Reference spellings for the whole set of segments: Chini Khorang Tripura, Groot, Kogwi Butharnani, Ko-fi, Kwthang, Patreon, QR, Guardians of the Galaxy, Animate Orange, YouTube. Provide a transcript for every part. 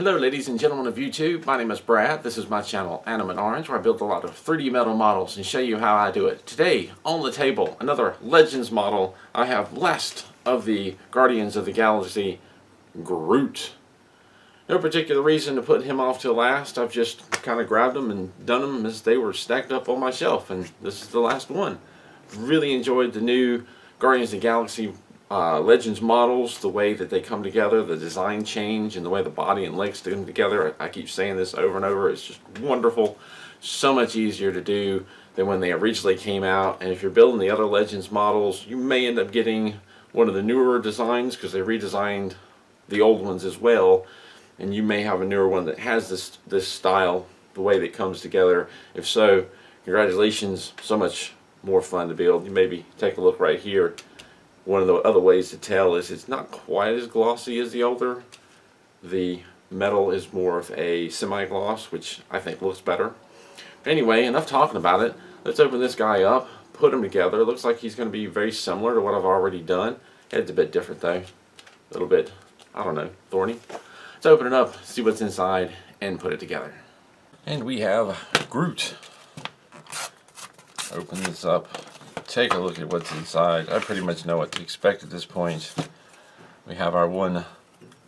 Hello ladies and gentlemen of YouTube, my name is Brad, this is my channel Animate Orange, where I build a lot of 3D metal models and show you how I do it. Today, on the table, another Legends model. I have last of the Guardians of the Galaxy, Groot. No particular reason to put him off till last, I've just kind of grabbed them and done them as they were stacked up on my shelf, and this is the last one. Really enjoyed the new Guardians of the Galaxy Legends models, the way that they come together, the design change, and the way the body and legs do them together. I keep saying this over and over, it's just wonderful. So much easier to do than when they originally came out, and if you're building the other Legends models, you may end up getting one of the newer designs, because they redesigned the old ones as well, and you may have a newer one that has this style, the way that it comes together. If so, congratulations, so much more fun to build. You maybe take a look right here. One of the other ways to tell is it's not quite as glossy as the older. The metal is more of a semi-gloss, which I think looks better. But anyway, enough talking about it. Let's open this guy up, put him together. It looks like he's going to be very similar to what I've already done. Head's a bit different though. A little bit, I don't know, thorny. Let's open it up, see what's inside, and put it together. And we have Groot. Open this up. Take a look at what's inside. I pretty much know what to expect at this point. We have our one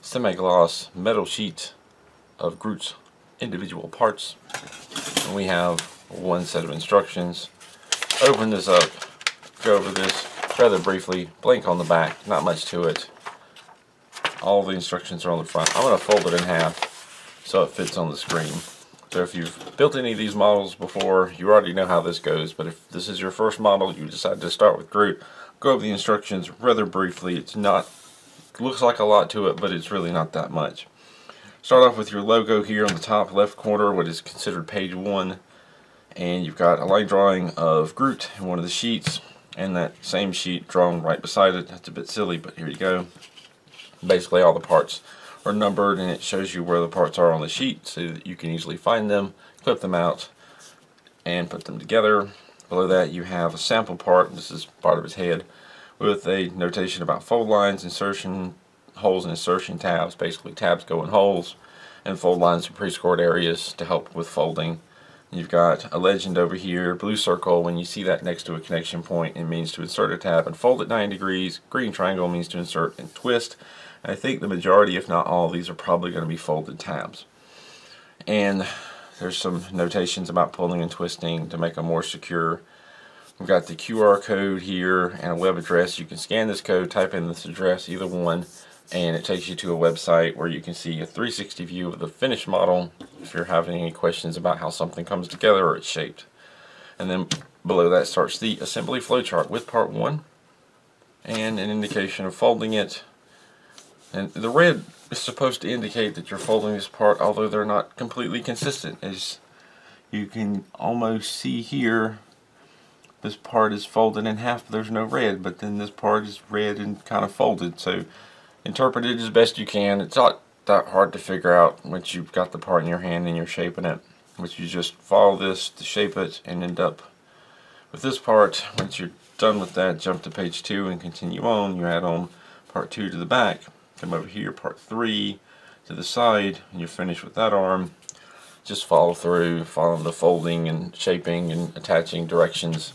semi-gloss metal sheet of Groot's individual parts. And we have one set of instructions. Open this up, go over this rather briefly, blank on the back, not much to it. All the instructions are on the front. I'm going to fold it in half so it fits on the screen. So if you've built any of these models before, you already know how this goes, but if this is your first model, you decide to start with Groot, go over the instructions rather briefly. It's not, looks like a lot to it, but it's really not that much. Start off with your logo here on the top left corner, what is considered page one, and you've got a line drawing of Groot in one of the sheets, and that same sheet drawn right beside it. That's a bit silly, but here you go. Basically all the parts are numbered, and it shows you where the parts are on the sheet so that you can easily find them, clip them out, and put them together. Below that you have a sample part, this is part of his head, with a notation about fold lines, insertion holes, and insertion tabs. Basically tabs go in holes, and fold lines are pre-scored areas to help with folding. You've got a legend over here, blue circle, when you see that next to a connection point, it means to insert a tab and fold at 90 degrees. Green triangle means to insert and twist. I think the majority, if not all, of these are probably going to be folded tabs. And there's some notations about pulling and twisting to make them more secure. We've got the QR code here and a web address. You can scan this code, type in this address, either one, and it takes you to a website where you can see a 360 view of the finished model if you're having any questions about how something comes together or it's shaped. And then below that starts the assembly flowchart with part one and an indication of folding it. And the red is supposed to indicate that you're folding this part, although they're not completely consistent. As you can almost see here, this part is folded in half, but there's no red, but then this part is red and kind of folded. So interpret it as best you can. It's not that hard to figure out once you've got the part in your hand and you're shaping it. Once you just follow this to shape it and end up with this part. Once you're done with that, jump to page two and continue on. You add on part two to the back. Come over here, part three to the side, and you're finished with that arm. Just follow through, follow the folding and shaping and attaching directions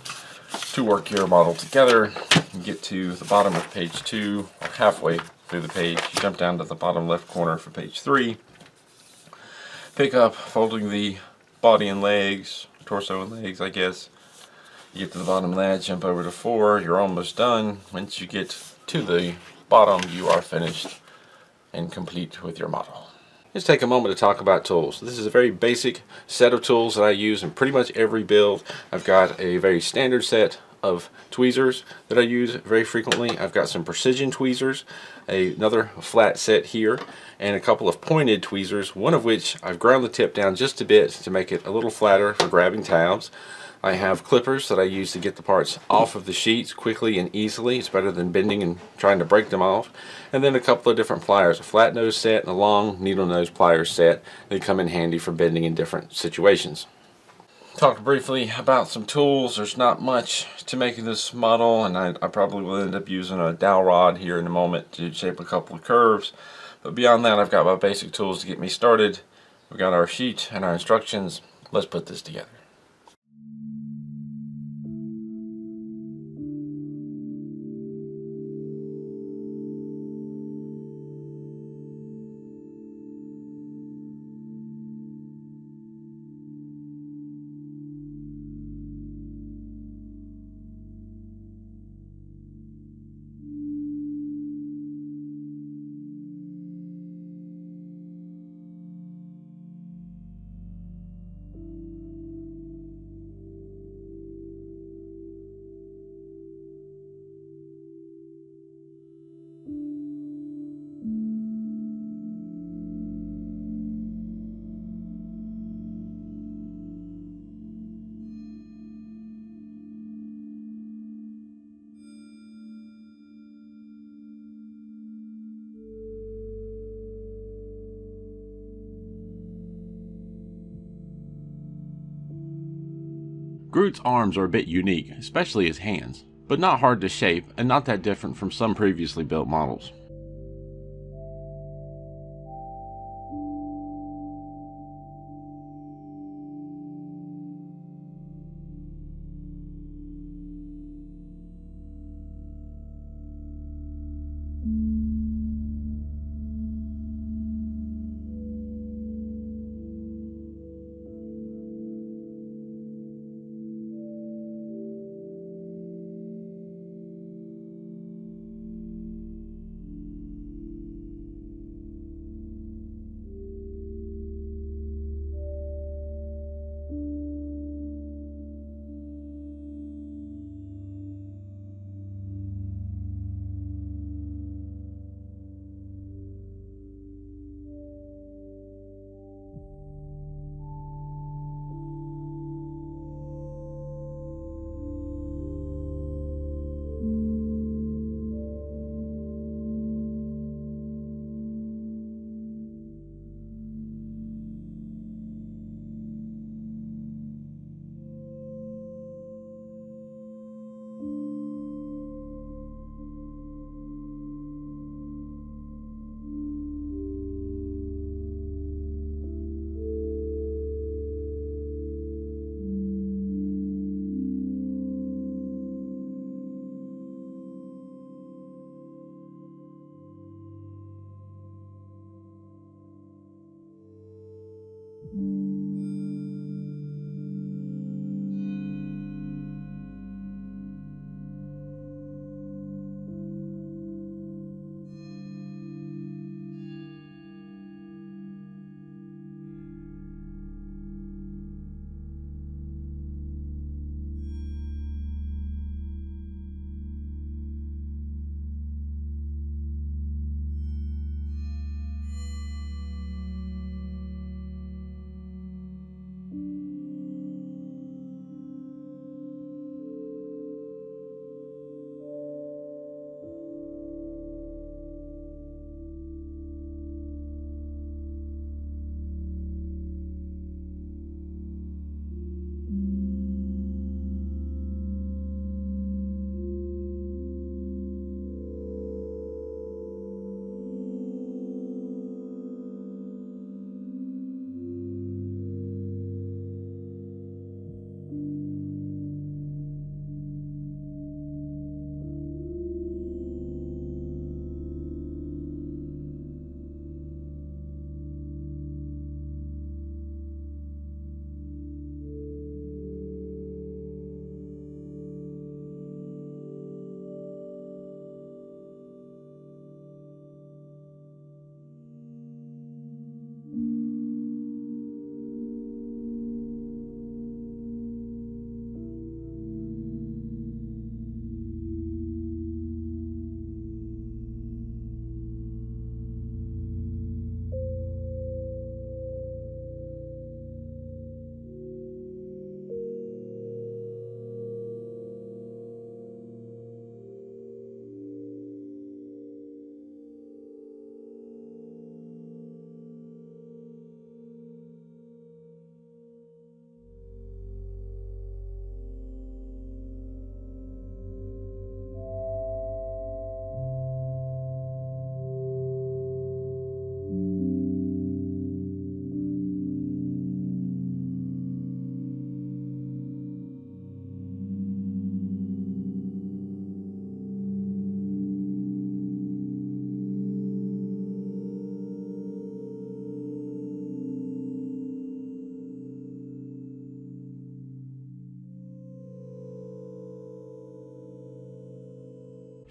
to work your model together. You get to the bottom of page two, or halfway through the page. You jump down to the bottom left corner for page three. Pick up folding the body and legs, torso and legs, I guess. You get to the bottom of that, jump over to four, you're almost done. Once you get to the bottom, you are finished and complete with your model. Let's take a moment to talk about tools. This is a very basic set of tools that I use in pretty much every build. I've got a very standard set of tweezers that I use very frequently. I've got some precision tweezers, another flat set here, and a couple of pointed tweezers, one of which I've ground the tip down just a bit to make it a little flatter for grabbing tabs. I have clippers that I use to get the parts off of the sheets quickly and easily. It's better than bending and trying to break them off. And then a couple of different pliers, a flat nose set and a long needle nose pliers set. They come in handy for bending in different situations. Talked briefly about some tools. There's not much to making this model, and I probably will end up using a dowel rod here in a moment to shape a couple of curves. But beyond that, I've got my basic tools to get me started. We've got our sheet and our instructions. Let's put this together. Groot's arms are a bit unique, especially his hands, but not hard to shape and not that different from some previously built models.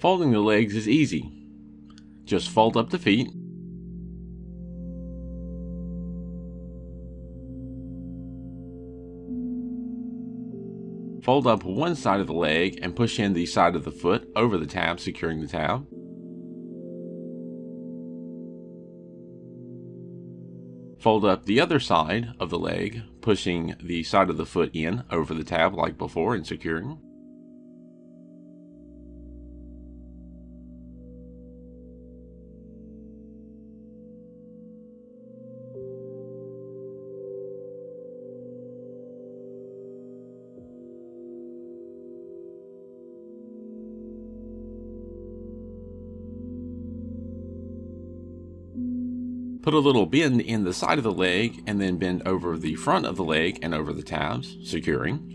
Folding the legs is easy. Just fold up the feet. Fold up one side of the leg and push in the side of the foot over the tab, securing the tab. Fold up the other side of the leg, pushing the side of the foot in over the tab like before and securing. Put a little bend in the side of the leg and then bend over the front of the leg and over the tabs, securing.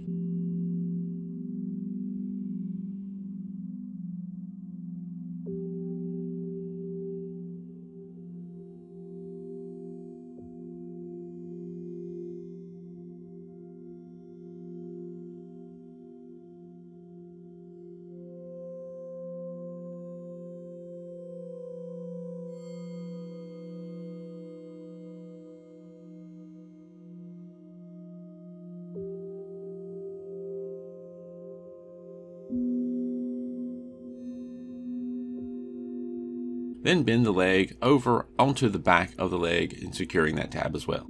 Then bend the leg over onto the back of the leg and securing that tab as well.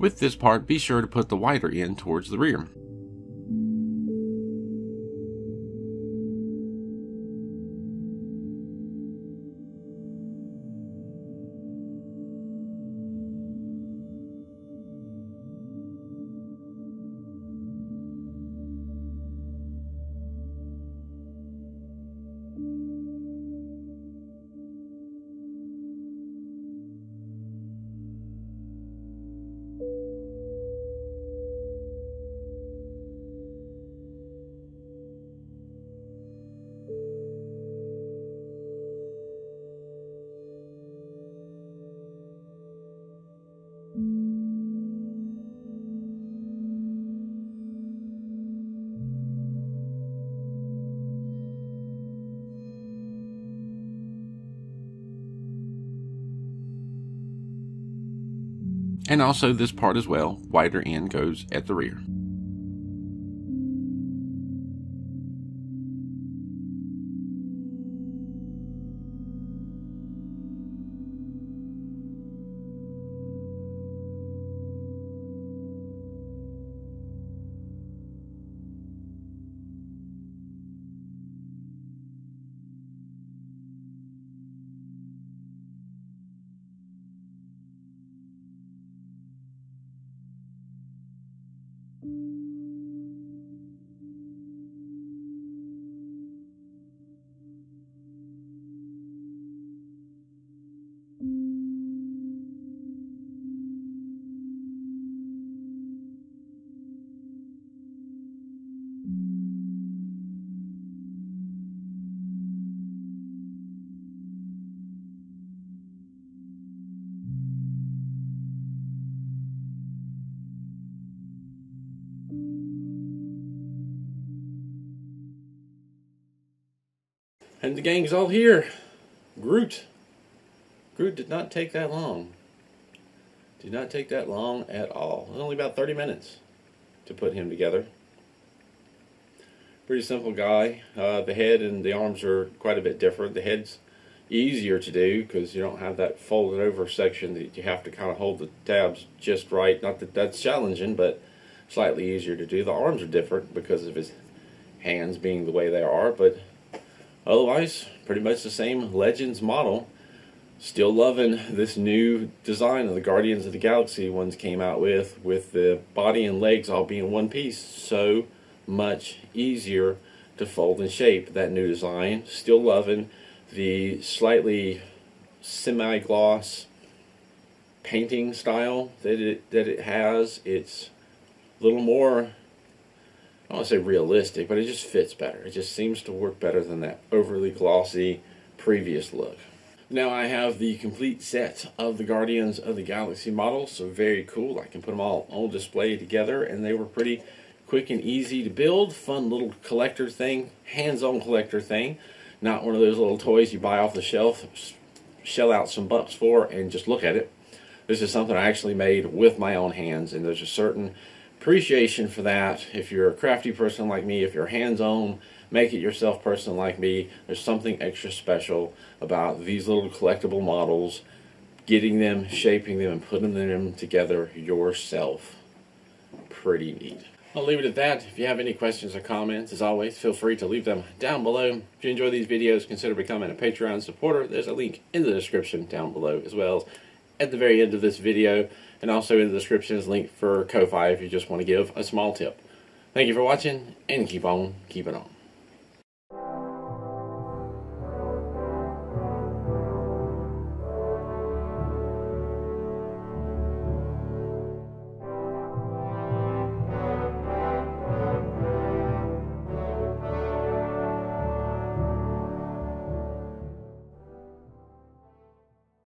With this part, be sure to put the wider end towards the rear. And also this part as well, wider end goes at the rear. And the gang's all here. Groot. Groot did not take that long. Did not take that long at all. It was only about 30 minutes to put him together. Pretty simple guy. The head and the arms are quite a bit different. The head's easier to do because you don't have that folded over section that you have to kind of hold the tabs just right. Not that that's challenging, but slightly easier to do. The arms are different because of his hands being the way they are, but otherwise, pretty much the same Legends model. Still loving this new design of the Guardians of the Galaxy ones came out with the body and legs all being one piece. So much easier to fold and shape that new design. Still loving the slightly semi-gloss painting style that it has. It's a little more, I don't want to say realistic, but it just fits better. It just seems to work better than that overly glossy previous look. Now I have the complete set of the Guardians of the Galaxy models, so very cool. I can put them all on display together, and they were pretty quick and easy to build. Fun little collector thing, hands-on collector thing. Not one of those little toys you buy off the shelf, shell out some bucks for, and just look at it. This is something I actually made with my own hands, and there's a certain appreciation for that. If you're a crafty person like me, if you're hands-on, make-it-yourself person like me, there's something extra special about these little collectible models, getting them, shaping them, and putting them together yourself. Pretty neat. I'll leave it at that. If you have any questions or comments, as always, feel free to leave them down below. If you enjoy these videos, consider becoming a Patreon supporter. There's a link in the description down below, as well as at the very end of this video, and also in the description is a link for Ko-Fi if you just want to give a small tip. Thank you for watching, and keep on keeping on.